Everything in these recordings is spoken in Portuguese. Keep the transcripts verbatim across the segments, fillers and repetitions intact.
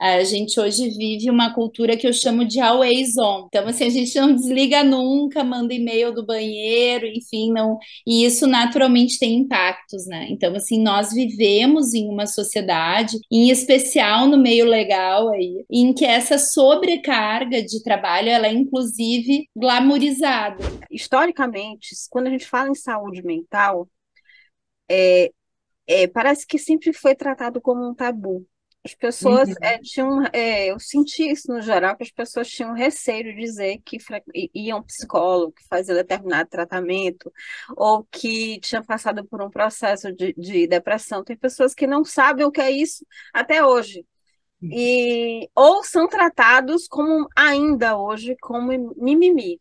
A gente hoje vive uma cultura que eu chamo de always on. Então, assim, a gente não desliga nunca, manda e-mail do banheiro, enfim, não. E isso naturalmente tem impactos, né? Então, assim, nós vivemos em uma sociedade, em especial no meio legal aí, em que essa sobrecarga de trabalho, ela é inclusive glamourizada. Historicamente, quando a gente fala em saúde mental, é, é, parece que sempre foi tratado como um tabu. As pessoas uhum. é, tinham, é, eu senti isso no geral, que as pessoas tinham receio de dizer que iam ao psicólogo, que fazia determinado tratamento, ou que tinha passado por um processo de, de depressão. Tem pessoas que não sabem o que é isso até hoje. Uhum. E, ou são tratados como, ainda hoje, como mimimi.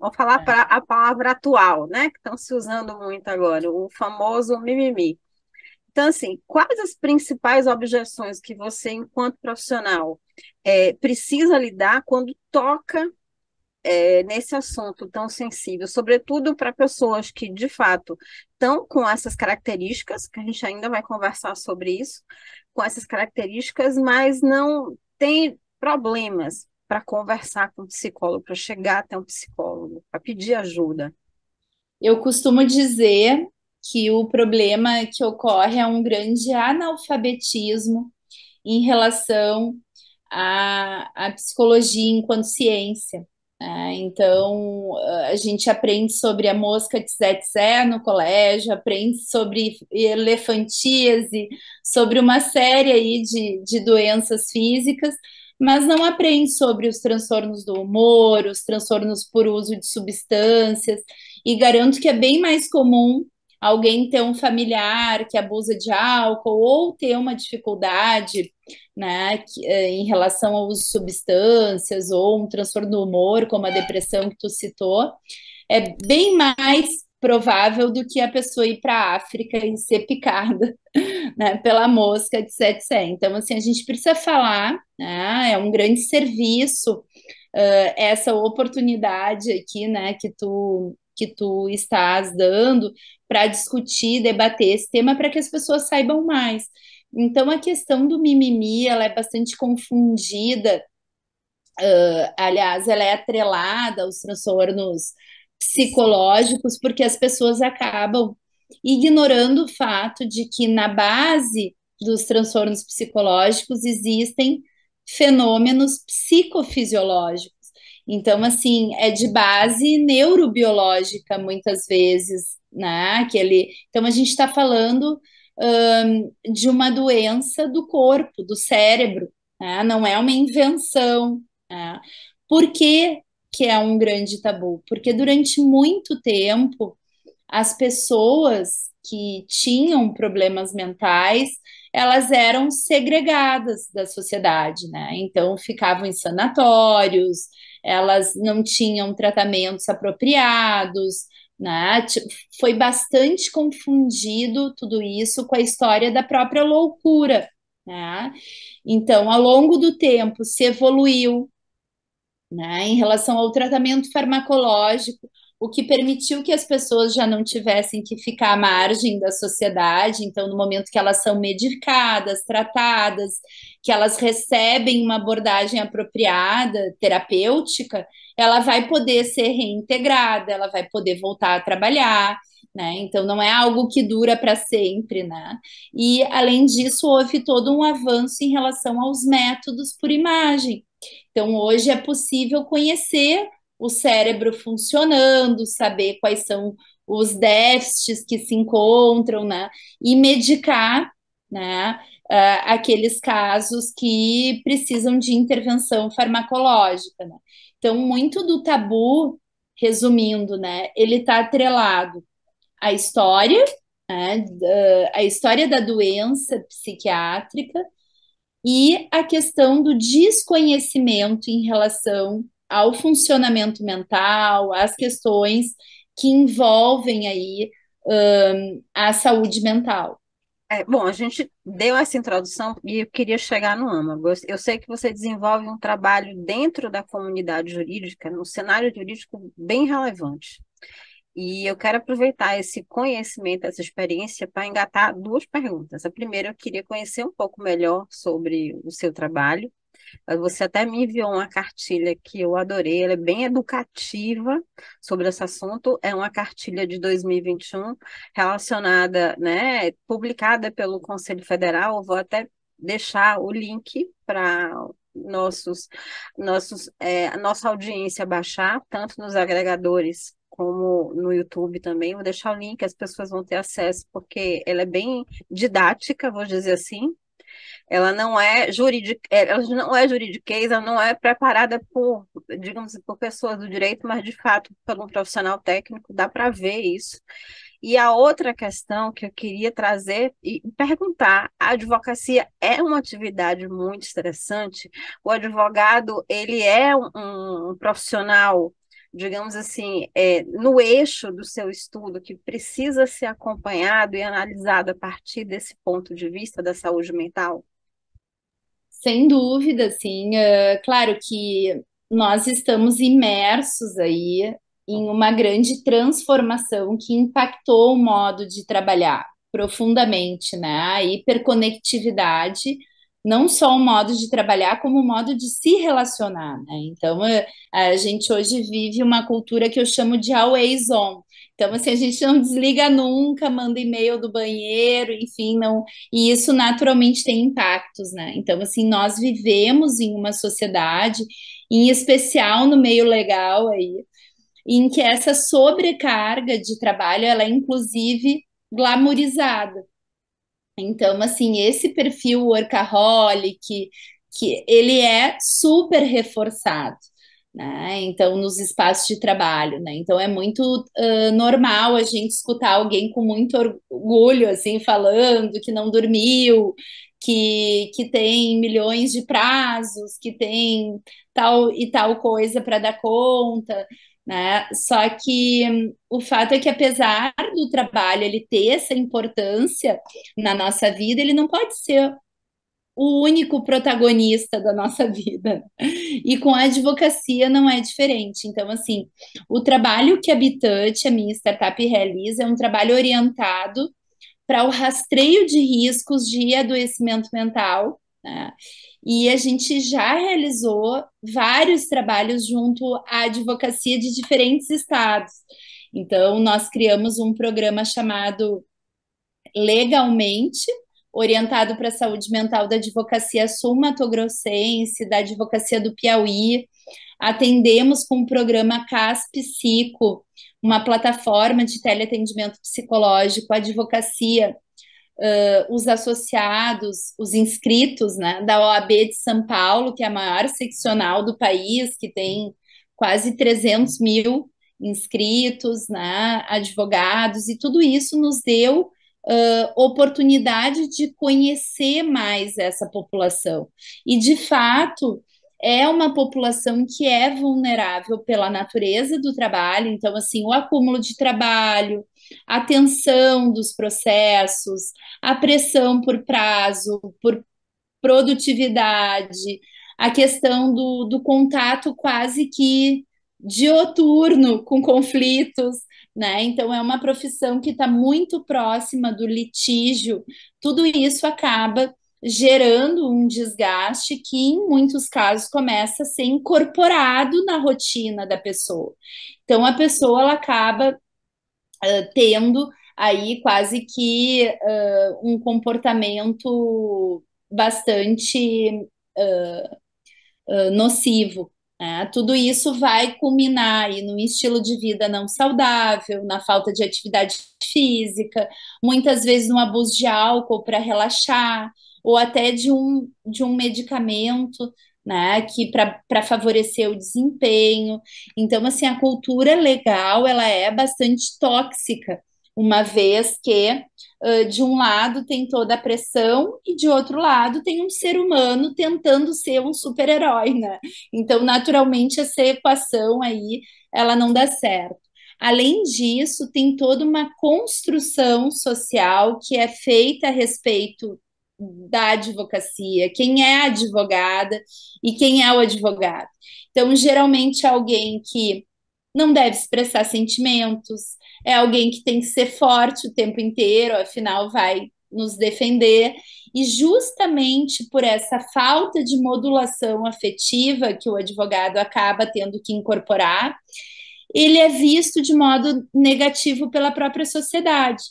Vou falar é. pra, a palavra atual, né? Que estão se usando muito agora, o famoso mimimi. Então, assim, quais as principais objeções que você, enquanto profissional, é, precisa lidar quando toca é, nesse assunto tão sensível, sobretudo para pessoas que, de fato, estão com essas características, que a gente ainda vai conversar sobre isso, com essas características, mas não tem problemas para conversar com o psicólogo, para chegar até um psicólogo, para pedir ajuda? Eu costumo dizer que o problema que ocorre é um grande analfabetismo em relação à, à psicologia enquanto ciência. Né? Então, a gente aprende sobre a mosca de tsé-tsé no colégio, aprende sobre elefantíase, sobre uma série aí de, de doenças físicas, mas não aprende sobre os transtornos do humor, os transtornos por uso de substâncias, e garanto que é bem mais comum alguém ter um familiar que abusa de álcool ou ter uma dificuldade, né, em relação ao uso de substâncias ou um transtorno do humor, como a depressão que tu citou, é bem mais provável do que a pessoa ir para a África e ser picada, né, pela mosca de tsé-tsé. Então, assim, a gente precisa falar, né, é um grande serviço, uh, essa oportunidade aqui, né, que tu... que tu estás dando para discutir, debater esse tema para que as pessoas saibam mais. Então, a questão do mimimi, ela é bastante confundida, uh, aliás, ela é atrelada aos transtornos psicológicos, porque as pessoas acabam ignorando o fato de que na base dos transtornos psicológicos existem fenômenos psicofisiológicos. Então, assim, é de base neurobiológica, muitas vezes, né? Aquele... Então, a gente está falando hum, de uma doença do corpo, do cérebro, né? Não é uma invenção. Né? Por que que é um grande tabu? Porque durante muito tempo, as pessoas que tinham problemas mentais, elas eram segregadas da sociedade, né? Então, ficavam em sanatórios, elas não tinham tratamentos apropriados, né? Foi bastante confundido tudo isso com a história da própria loucura, né? Então, ao longo do tempo, se evoluiu, né, em relação ao tratamento farmacológico, o que permitiu que as pessoas já não tivessem que ficar à margem da sociedade. Então, no momento que elas são medicadas, tratadas, que elas recebem uma abordagem apropriada, terapêutica, ela vai poder ser reintegrada, ela vai poder voltar a trabalhar, né? Então, não é algo que dura para sempre, né? E, além disso, houve todo um avanço em relação aos métodos por imagem. Então, hoje é possível conhecer o cérebro funcionando, saber quais são os déficits que se encontram, né? E medicar, né, uh, aqueles casos que precisam de intervenção farmacológica, né? Então, muito do tabu, resumindo, né, ele está atrelado à história, né, uh, à história da doença psiquiátrica e à questão do desconhecimento em relação ao funcionamento mental, às questões que envolvem aí um, a saúde mental. É, bom, a gente deu essa introdução e eu queria chegar no âmago. Eu sei que você desenvolve um trabalho dentro da comunidade jurídica, num cenário jurídico bem relevante. E eu quero aproveitar esse conhecimento, essa experiência, para engatar duas perguntas. A primeira, eu queria conhecer um pouco melhor sobre o seu trabalho. Você até me enviou uma cartilha que eu adorei, ela é bem educativa sobre esse assunto. É uma cartilha de dois mil e vinte e um, relacionada, né, publicada pelo Conselho Federal. Eu vou até deixar o link para... Nossos, nossos, é, a nossa audiência baixar, tanto nos agregadores como no YouTube também. Vou deixar o link, as pessoas vão ter acesso, porque ela é bem didática, vou dizer assim. Ela não é juridic, ela não é juridiquês, ela não é preparada por, digamos assim, por pessoas do direito, mas de fato, por um profissional técnico, dá para ver isso. E a outra questão que eu queria trazer e perguntar, a advocacia é uma atividade muito estressante? O advogado, ele é um, um profissional, digamos assim, é, no eixo do seu estudo, que precisa ser acompanhado e analisado a partir desse ponto de vista da saúde mental? Sem dúvida, sim. Uh, claro que nós estamos imersos aí em uma grande transformação que impactou o modo de trabalhar profundamente, né? A hiperconectividade, não só o modo de trabalhar, como o modo de se relacionar, né? Então, a gente hoje vive uma cultura que eu chamo de always on. Então, assim, a gente não desliga nunca, manda e-mail do banheiro, enfim, não... E isso naturalmente tem impactos, né? Então, assim, nós vivemos em uma sociedade, em especial no meio legal aí, em que essa sobrecarga de trabalho, ela é inclusive glamourizada. Então, assim, esse perfil workaholic, que, que ele é super reforçado, né? Então, nos espaços de trabalho, né? Então, é muito uh, normal a gente escutar alguém com muito orgulho, assim, falando que não dormiu, que, que tem milhões de prazos, que tem tal e tal coisa para dar conta, né? Só que hum, o fato é que, apesar do trabalho ele ter essa importância na nossa vida, ele não pode ser o único protagonista da nossa vida. E com a advocacia não é diferente. Então, assim, o trabalho que a BeTouch, a minha startup, realiza é um trabalho orientado para o rastreio de riscos de adoecimento mental, né? E a gente já realizou vários trabalhos junto à advocacia de diferentes estados. Então, nós criamos um programa chamado Legalmente, orientado para a saúde mental da advocacia sul-mato-grossense, da advocacia do Piauí. Atendemos com o programa CASP Psico, uma plataforma de teleatendimento psicológico, a advocacia... Uh, os associados, os inscritos, né, da O A B de São Paulo, que é a maior seccional do país, que tem quase trezentos mil inscritos, né, advogados, e tudo isso nos deu uh, oportunidade de conhecer mais essa população. E, de fato, é uma população que é vulnerável pela natureza do trabalho. Então, assim, o acúmulo de trabalho, a tensão dos processos, a pressão por prazo, por produtividade, a questão do, do contato quase que dioturno com conflitos, né? Então, é uma profissão que está muito próxima do litígio. Tudo isso acaba gerando um desgaste que, em muitos casos, começa a ser incorporado na rotina da pessoa. Então, a pessoa ela acaba... Uh, tendo aí quase que uh, um comportamento bastante uh, uh, nocivo, né? Tudo isso vai culminar aí num estilo de vida não saudável, na falta de atividade física, muitas vezes no abuso de álcool para relaxar, ou até de um, de um medicamento, né, que para favorecer o desempenho. Então, assim, a cultura legal, ela é bastante tóxica, uma vez que, uh, de um lado, tem toda a pressão e, de outro lado, tem um ser humano tentando ser um super-herói, né? Então, naturalmente, essa equação aí, ela não dá certo. Além disso, tem toda uma construção social que é feita a respeito da advocacia, quem é a advogada e quem é o advogado. Então, geralmente alguém que não deve expressar sentimentos, é alguém que tem que ser forte o tempo inteiro, afinal vai nos defender. E justamente por essa falta de modulação afetiva que o advogado acaba tendo que incorporar, ele é visto de modo negativo pela própria sociedade,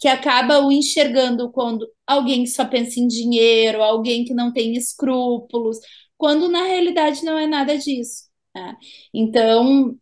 que acaba o enxergando quando alguém que só pensa em dinheiro, alguém que não tem escrúpulos, quando na realidade não é nada disso, né? Então,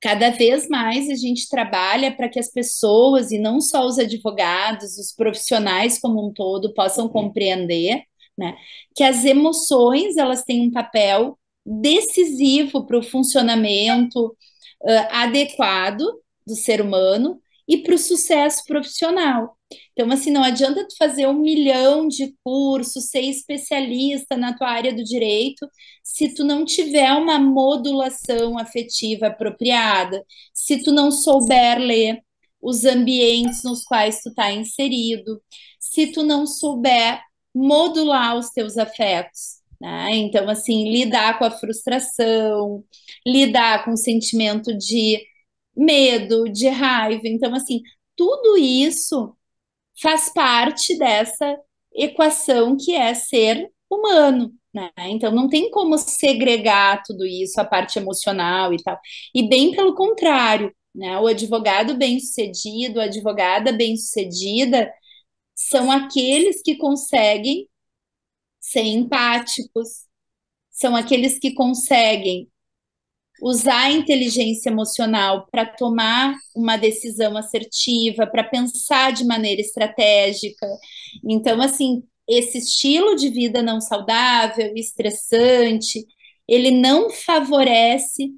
cada vez mais a gente trabalha para que as pessoas, e não só os advogados, os profissionais como um todo, possam compreender, né, que as emoções elas têm um papel decisivo para o funcionamento Uh, adequado do ser humano e para o sucesso profissional. Então, assim, não adianta tu fazer um milhão de cursos, ser especialista na tua área do direito, se tu não tiver uma modulação afetiva apropriada, se tu não souber ler os ambientes nos quais tu está inserido, se tu não souber modular os teus afetos. Né? Então, assim, lidar com a frustração, lidar com o sentimento de medo, de raiva. Então, assim, tudo isso faz parte dessa equação que é ser humano, né? Então, não tem como segregar tudo isso, a parte emocional e tal. E bem pelo contrário, né? O advogado bem-sucedido, a advogada bem-sucedida são aqueles que conseguem ser empáticos, são aqueles que conseguem usar a inteligência emocional para tomar uma decisão assertiva, para pensar de maneira estratégica. Então, assim, esse estilo de vida não saudável, estressante, ele não favorece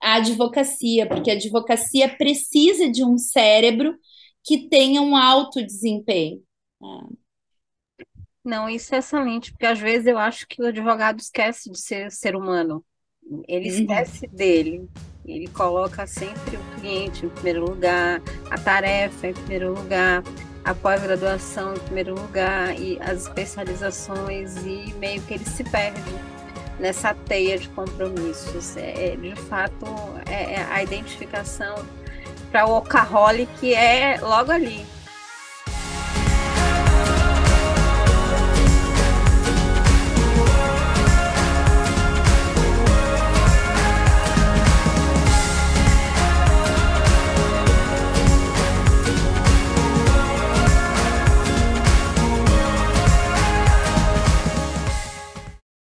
a advocacia, porque a advocacia precisa de um cérebro que tenha um alto desempenho. Não, isso é excelente, porque às vezes eu acho que o advogado esquece de ser ser humano. Ele esquece dele. Ele coloca sempre o cliente em primeiro lugar, a tarefa em primeiro lugar, a pós-graduação em primeiro lugar e as especializações, e meio que ele se perde nessa teia de compromissos. É, de fato, é a identificação para o workaholic que é logo ali.